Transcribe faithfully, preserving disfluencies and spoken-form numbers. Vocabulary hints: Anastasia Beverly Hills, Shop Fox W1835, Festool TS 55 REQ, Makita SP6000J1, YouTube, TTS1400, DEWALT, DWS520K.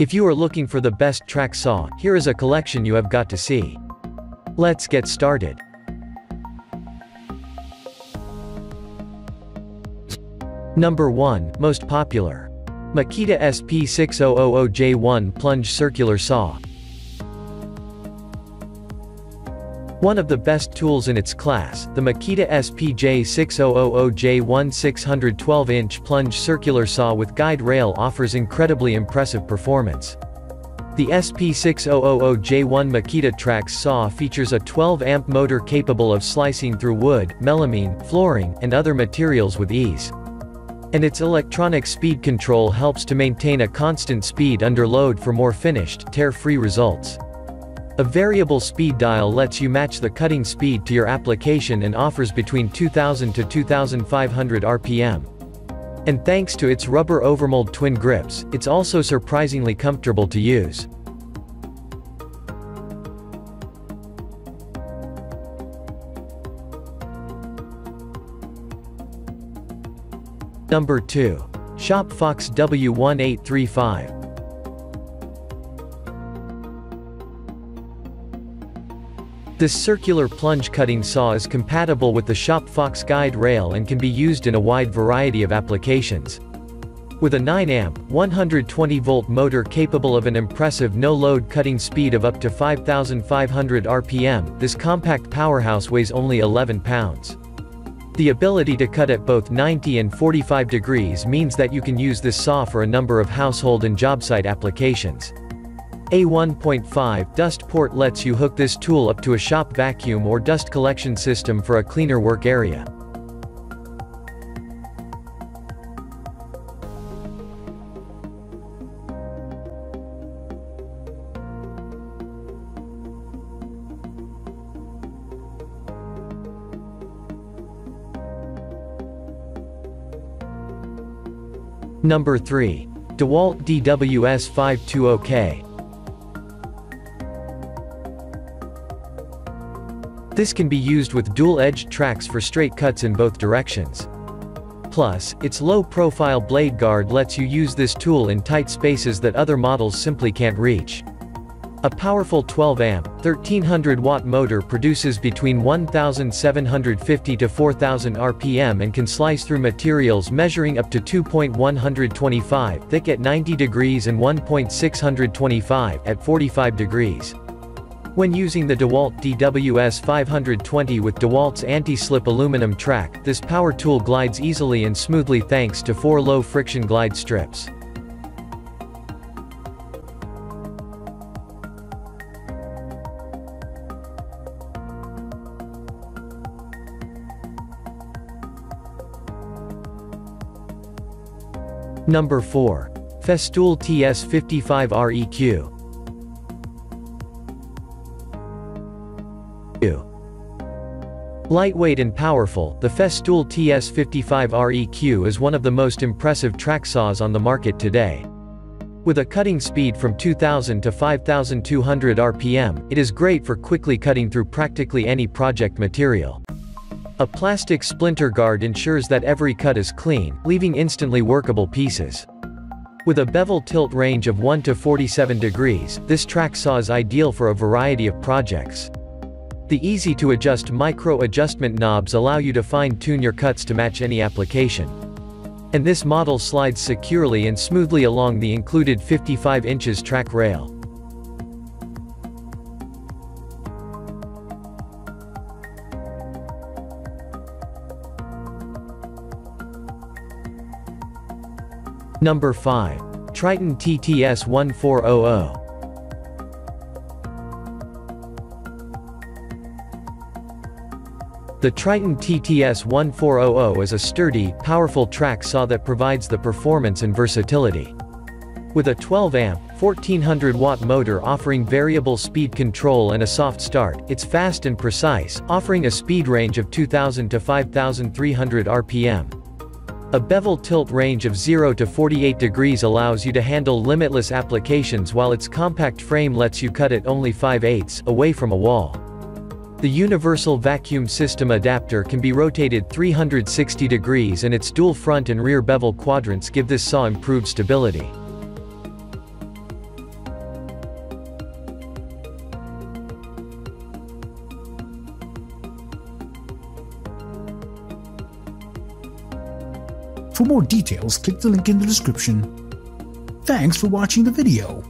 If you are looking for the best track saw, here is a collection you have got to see. Let's get started. Number one. Most popular. Makita S P six thousand J one Plunge Circular Saw. One of the best tools in its class, the Makita S P six thousand J one six hundred twelve inch plunge circular saw with guide rail offers incredibly impressive performance. The S P six thousand J one Makita Trax saw features a twelve amp motor capable of slicing through wood, melamine, flooring, and other materials with ease. And its electronic speed control helps to maintain a constant speed under load for more finished, tear-free results. A variable speed dial lets you match the cutting speed to your application and offers between two thousand to two thousand five hundred R P M. And thanks to its rubber overmold twin grips, it's also surprisingly comfortable to use. Number two. Shop Fox W one eight three five. This circular plunge cutting saw is compatible with the Shop Fox guide rail and can be used in a wide variety of applications. With a nine amp, one hundred twenty volt motor capable of an impressive no-load cutting speed of up to five thousand five hundred R P M, this compact powerhouse weighs only eleven pounds. The ability to cut at both ninety and forty-five degrees means that you can use this saw for a number of household and job site applications. A one point five dust port lets you hook this tool up to a shop vacuum or dust collection system for a cleaner work area. Number three. DEWALT D W S five twenty K. This can be used with dual-edged tracks for straight cuts in both directions. Plus, its low-profile blade guard lets you use this tool in tight spaces that other models simply can't reach. A powerful twelve amp, thirteen hundred watt motor produces between one thousand seven hundred fifty to four thousand R P M and can slice through materials measuring up to two thousand one hundred twenty-five thick at ninety degrees and one thousand six hundred twenty-five at forty-five degrees. When using the DEWALT D W S five twenty with DEWALT's anti-slip aluminum track, this power tool glides easily and smoothly thanks to four low-friction glide strips. Number four. Festool T S fifty-five R E Q. Lightweight and powerful, the Festool T S fifty-five R E Q is one of the most impressive track saws on the market today. With a cutting speed from two thousand to five thousand two hundred R P M, it is great for quickly cutting through practically any project material. A plastic splinter guard ensures that every cut is clean, leaving instantly workable pieces. With a bevel tilt range of one to forty-seven degrees, this track saw is ideal for a variety of projects. The easy-to-adjust micro-adjustment knobs allow you to fine-tune your cuts to match any application. And this model slides securely and smoothly along the included fifty-five inches track rail. Number five. Triton T T S fourteen hundred. The Triton T T S fourteen hundred is a sturdy, powerful track saw that provides the performance and versatility. With a twelve amp, fourteen hundred watt motor offering variable speed control and a soft start, it's fast and precise, offering a speed range of two thousand to five thousand three hundred R P M. A bevel tilt range of zero to forty-eight degrees allows you to handle limitless applications while its compact frame lets you cut it only five eighths away from a wall. The universal vacuum system adapter can be rotated three hundred sixty degrees and its dual front and rear bevel quadrants give this saw improved stability. For more details, click the link in the description. Thanks for watching the video.